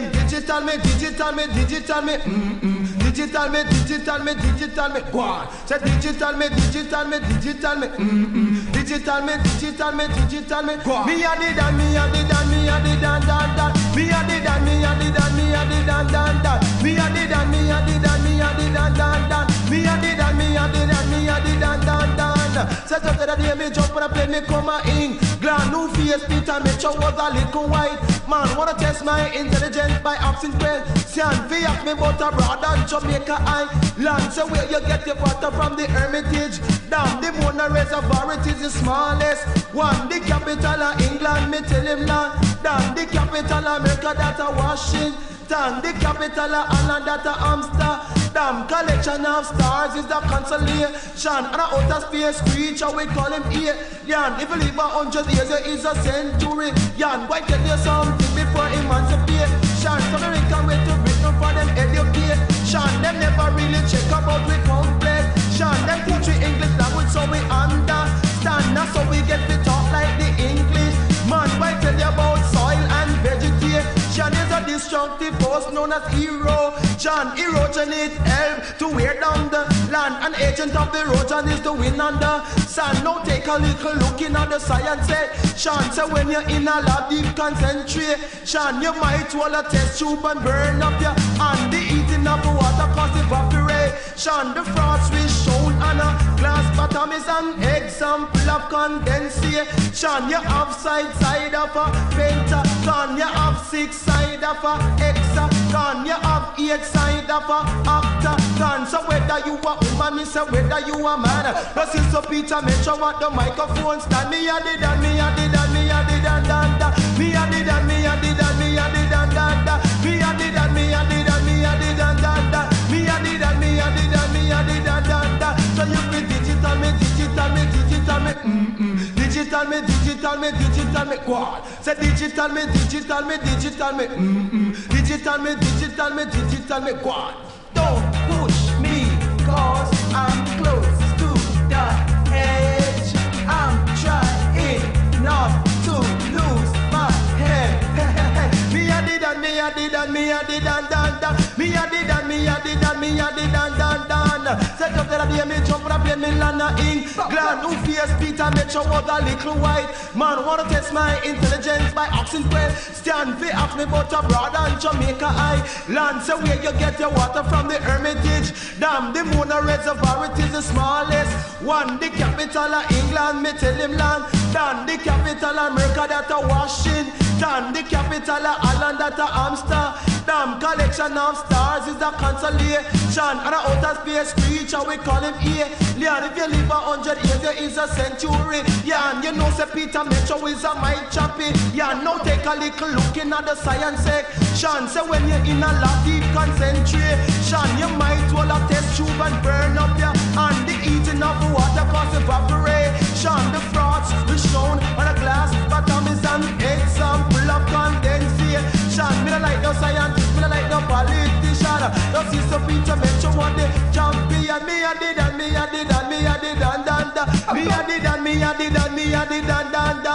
medium, digital me, digital me, digital me, digital me, digital me, digital me, wow. Say digital me, digital me, digital me, digital me, digital me, digital me, wow. Me a did and me a did and me a did and that. Me a did and me a did and me a did and that. Me a did and me a did and me a did and that. Me a did and me a did and me a did and that. Say after the day me jump on a plane me come a England, new face Peter Mitchell was a little white. Man, wanna test my intelligence by absent well. See, and we have me but abroad and Jamaica I land. So where you get your water from the Hermitage? Damn, the Mona Reservoir, it is the smallest one. The capital of England, me tell him now. Damn, the capital of America, that a Washington. The capital of Ireland, that a Amsterdam. Damn, collection of stars is the constellation. And a outer space creature, we call him here. Yan, if you live 100 years, it is a century. Yan, why tell you something before emancipation? So we can wait to Britain for them education. Them never really check about we complex. Shan, them teach we English language so we understand. Now so we get to talk like the English. Man, why tell you about soil and vegetation? Is a destructive force known as erosion. Erosion is help to wear down the land. An agent of erosion is the wind on the sand. Now take a little look in at the science section. So when you're in a lab, deep concentration, you might want a test tube and burn up your hand. The eating of the water cause evaporation. The frost is shown on a glass bottom is an example of condensation. You have side of a pentagon. You have six side of a hexagon, you have eight side of a octagon. So whether you a woman, me say whether you a man. But since so Peter Metro at the microphone stand, me a did and me a did and me a did and da. Me a did and me a did and me a did and da. Me a did and me a did and me a did and da. Me a did and me a did and me a did and da. So you be digital, me digital, me digital, me digital, me digital, me digital, me quad. Say digital, me digital, me digital, me digital, me digital, me digital, me quad. Don't push me, cause I'm close to the edge. I'm trying not to lose my head. Me a did and me a did and me a did and da. Me a did and me a did and me a did and da. Set up the day, me jump on a plane, me land in England. Who fears Peter Metro was a little white. Man, wanna test my intelligence by asking well. Stand for ask me about abroad and Jamaica I land. So where you get your water from the Hermitage? Damn, the Mona Reservoir, it is the smallest one. The capital of England, me tell him land. Damn, the capital of America, that a Washington. The capital of Ireland, that a Amsterdam. Damn, collection of stars is a constellation. And a outer space creature, we call him here. Leon, if you live 100 years, there is a century. Yeah, and you know, say Peter Metro is a mighty champion. Yeah, now take a little look in at the science section. Say when you're in a lab, deep concentration, you might well a test tube and burn up your hand. The eating of water cause evaporation. The frost is shown on a glass bottom is an example of condensation. Me don't like no scientist, me don't like no politician. Don't see so Peter Metro one day champion. Me a did and me a did and me a did and da. Me a did and me a did and me a did and da.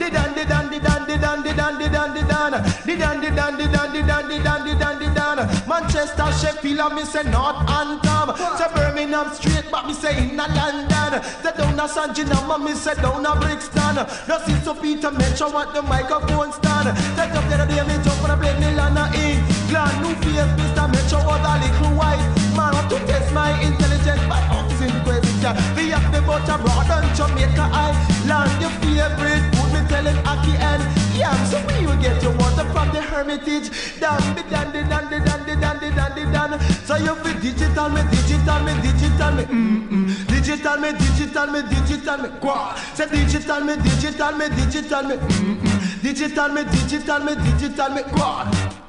Did and did and did and did and did and did and did and did and did and did and did and did and did and did and. Manchester, Sheffield, and me say North Antrim. Say Birmingham straight, but me say in London. Say down a San Gennaro, me say down a Brixton. Don't see so Peter Metro at the microphone stand. Set up the day me. Jump on a plane, me land in England. New face, Mr. Metro was a little white. Man, want to test my intelligence by asking questions. We have the butter abroad on Jamaica Island. Your favorite food, me tell it Aki and Yam. So where you get your water from the Hermitage? Dandy, dandy, dandy, dandy, dandy, dandy, dandy. So you be digital, me digital, me digital, me digital, me digital, me digital, me quah. Say digital, me digital, me digital, me digital, me digital, me digital, me God.